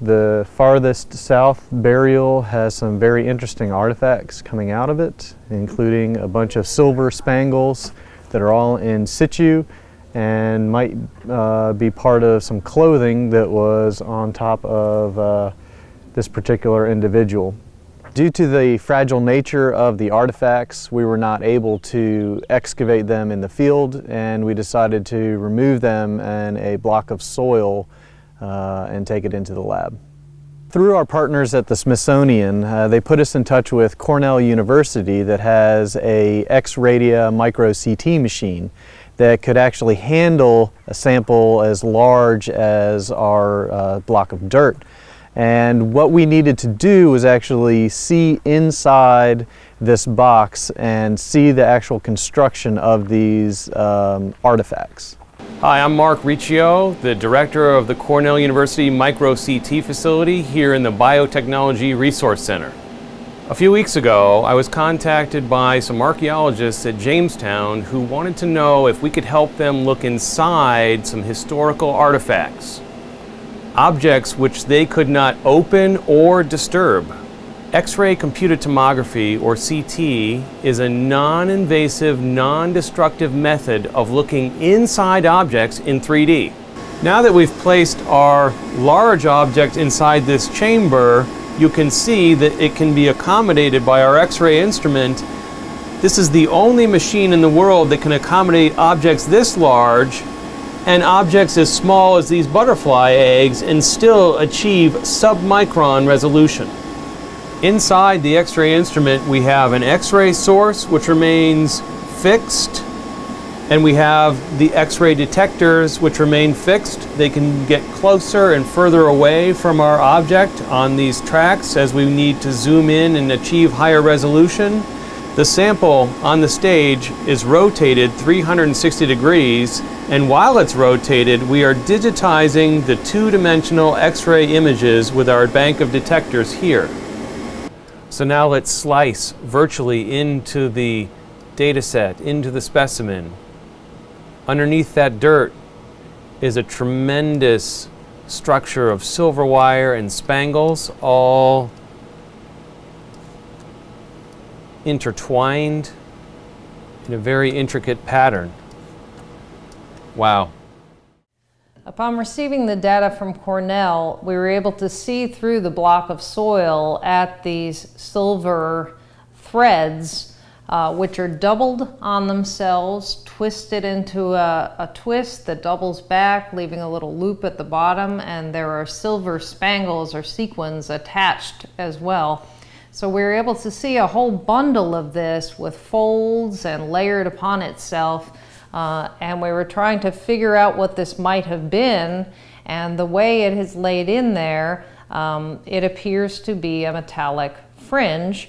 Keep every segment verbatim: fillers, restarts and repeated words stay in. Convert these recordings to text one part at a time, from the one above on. The farthest south burial has some very interesting artifacts coming out of it, including a bunch of silver spangles that are all in situ and might uh, be part of some clothing that was on top of uh, this particular individual. Due to the fragile nature of the artifacts, we were not able to excavate them in the field, and we decided to remove them in a block of soil Uh, and take it into the lab. Through our partners at the Smithsonian, uh, they put us in touch with Cornell University that has a X-Radia Micro C T machine that could actually handle a sample as large as our uh, block of dirt. And what we needed to do was actually see inside this box and see the actual construction of these um, artifacts. Hi, I'm Mark Riccio, the director of the Cornell University Micro C T facility here in the Biotechnology Resource Center. A few weeks ago, I was contacted by some archaeologists at Jamestown who wanted to know if we could help them look inside some historical artifacts, objects which they could not open or disturb. X-ray computed tomography, or C T, is a non-invasive, non-destructive method of looking inside objects in three D. Now that we've placed our large object inside this chamber, you can see that it can be accommodated by our X-ray instrument. This is the only machine in the world that can accommodate objects this large and objects as small as these butterfly eggs and still achieve submicron resolution. Inside the X-ray instrument, we have an X-ray source, which remains fixed, and we have the X-ray detectors, which remain fixed. They can get closer and further away from our object on these tracks as we need to zoom in and achieve higher resolution. The sample on the stage is rotated three hundred sixty degrees, and while it's rotated, we are digitizing the two-dimensional X-ray images with our bank of detectors here. So now let's slice virtually into the data set, into the specimen. Underneath that dirt is a tremendous structure of silver wire and spangles, all intertwined in a very intricate pattern. Wow. Upon receiving the data from Cornell, we were able to see through the block of soil at these silver threads, uh, which are doubled on themselves, twisted into a, a twist that doubles back, leaving a little loop at the bottom, and there are silver spangles or sequins attached as well. So we were able to see a whole bundle of this with folds and layered upon itself. Uh, and we were trying to figure out what this might have been, and the way it has laid in there, um, it appears to be a metallic fringe.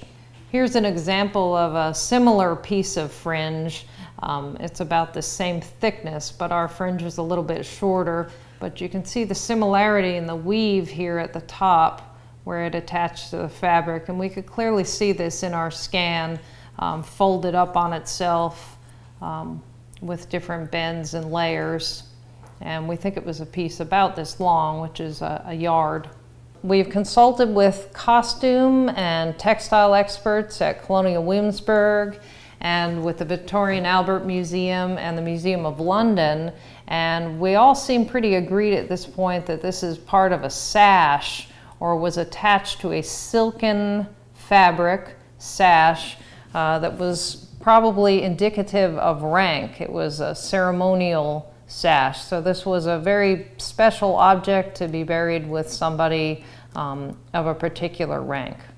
Here's an example of a similar piece of fringe. Um, it's about the same thickness, but our fringe is a little bit shorter, but you can see the similarity in the weave here at the top where it attached to the fabric, and we could clearly see this in our scan, um, folded up on itself, um, with different bends and layers, and we think it was a piece about this long, which is a, a yard. We've consulted with costume and textile experts at Colonial Williamsburg and with the Victoria and Albert Museum and the Museum of London, and we all seem pretty agreed at this point that this is part of a sash, or was attached to a silken fabric sash uh, that was probably indicative of rank. It was a ceremonial sash, so this was a very special object to be buried with somebody um, of a particular rank.